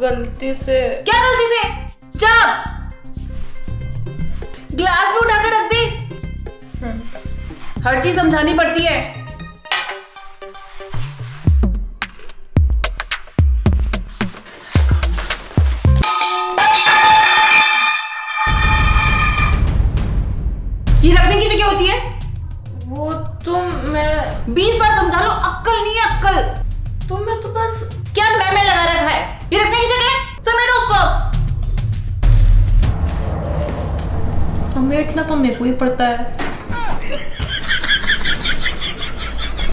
गलती से। क्या गलती से? जब ग्लास में उठाकर रख दी। हर चीज समझानी पड़ती है। ये रखने की जगह होती है। वो तुम मैं 20 बार समझा लो, अक्कल नहीं है अक्कल। तुम मैं तो बस क्या मैं लगा रखा है। ये रखने की जगह समेटो उसको। समेटना तो मेरे को ही पड़ता है।